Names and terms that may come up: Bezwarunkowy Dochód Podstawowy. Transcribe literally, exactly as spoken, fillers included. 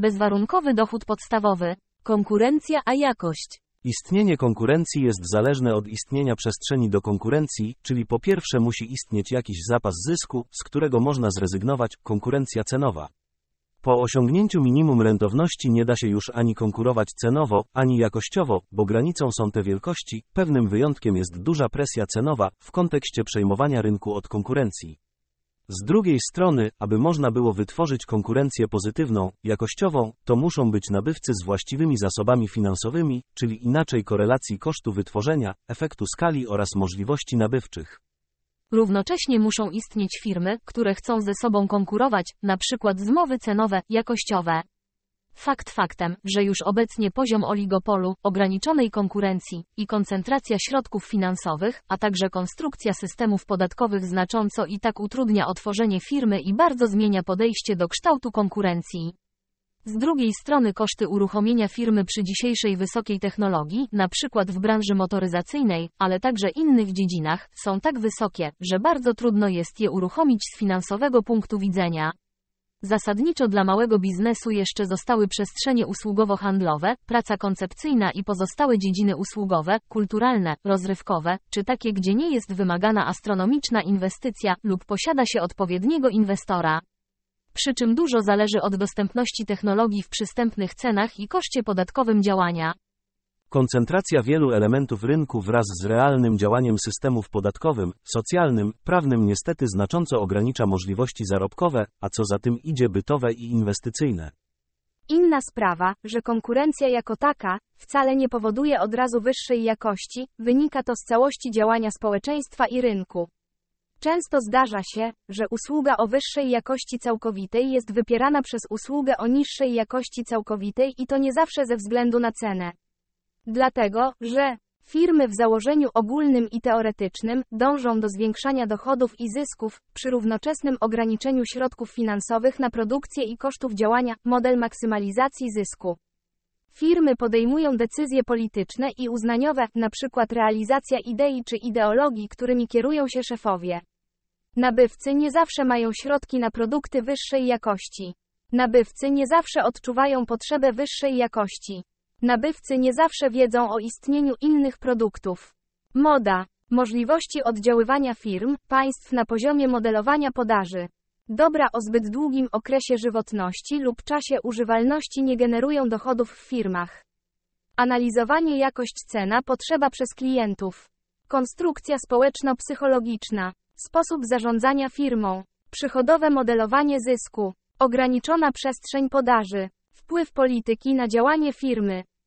Bezwarunkowy dochód podstawowy. Konkurencja a jakość. Istnienie konkurencji jest zależne od istnienia przestrzeni do konkurencji, czyli po pierwsze musi istnieć jakiś zapas zysku, z którego można zrezygnować, konkurencja cenowa. Po osiągnięciu minimum rentowności nie da się już ani konkurować cenowo, ani jakościowo, bo granicą są te wielkości, pewnym wyjątkiem jest duża presja cenowa, w kontekście przejmowania rynku od konkurencji. Z drugiej strony, aby można było wytworzyć konkurencję pozytywną, jakościową, to muszą być nabywcy z właściwymi zasobami finansowymi, czyli inaczej korelacji kosztu wytworzenia, efektu skali oraz możliwości nabywczych. Równocześnie muszą istnieć firmy, które chcą ze sobą konkurować, np. zmowy cenowe, jakościowe. Fakt faktem, że już obecnie poziom oligopolu, ograniczonej konkurencji i koncentracja środków finansowych, a także konstrukcja systemów podatkowych znacząco i tak utrudnia otworzenie firmy i bardzo zmienia podejście do kształtu konkurencji. Z drugiej strony koszty uruchomienia firmy przy dzisiejszej wysokiej technologii, np. w branży motoryzacyjnej, ale także innych dziedzinach, są tak wysokie, że bardzo trudno jest je uruchomić z finansowego punktu widzenia. Zasadniczo dla małego biznesu jeszcze zostały przestrzenie usługowo-handlowe, praca koncepcyjna i pozostałe dziedziny usługowe, kulturalne, rozrywkowe, czy takie, gdzie nie jest wymagana astronomiczna inwestycja lub posiada się odpowiedniego inwestora. Przy czym dużo zależy od dostępności technologii w przystępnych cenach i koszcie podatkowym działania. Koncentracja wielu elementów rynku wraz z realnym działaniem systemów podatkowym, socjalnym, prawnym niestety znacząco ogranicza możliwości zarobkowe, a co za tym idzie bytowe i inwestycyjne. Inna sprawa, że konkurencja jako taka wcale nie powoduje od razu wyższej jakości, wynika to z całości działania społeczeństwa i rynku. Często zdarza się, że usługa o wyższej jakości całkowitej jest wypierana przez usługę o niższej jakości całkowitej i to nie zawsze ze względu na cenę. Dlatego, że firmy w założeniu ogólnym i teoretycznym dążą do zwiększania dochodów i zysków, przy równoczesnym ograniczeniu środków finansowych na produkcję i kosztów działania, model maksymalizacji zysku. Firmy podejmują decyzje polityczne i uznaniowe, np. realizacja idei czy ideologii, którymi kierują się szefowie. Nabywcy nie zawsze mają środki na produkty wyższej jakości. Nabywcy nie zawsze odczuwają potrzebę wyższej jakości. Nabywcy nie zawsze wiedzą o istnieniu innych produktów. Moda. Możliwości oddziaływania firm, państw na poziomie modelowania podaży. Dobra o zbyt długim okresie żywotności lub czasie używalności nie generują dochodów w firmach. Analizowanie jakość-cena potrzeba przez klientów. Konstrukcja społeczno-psychologiczna. Sposób zarządzania firmą. Przychodowe modelowanie zysku. Ograniczona przestrzeń podaży. Wpływ polityki na działanie firmy.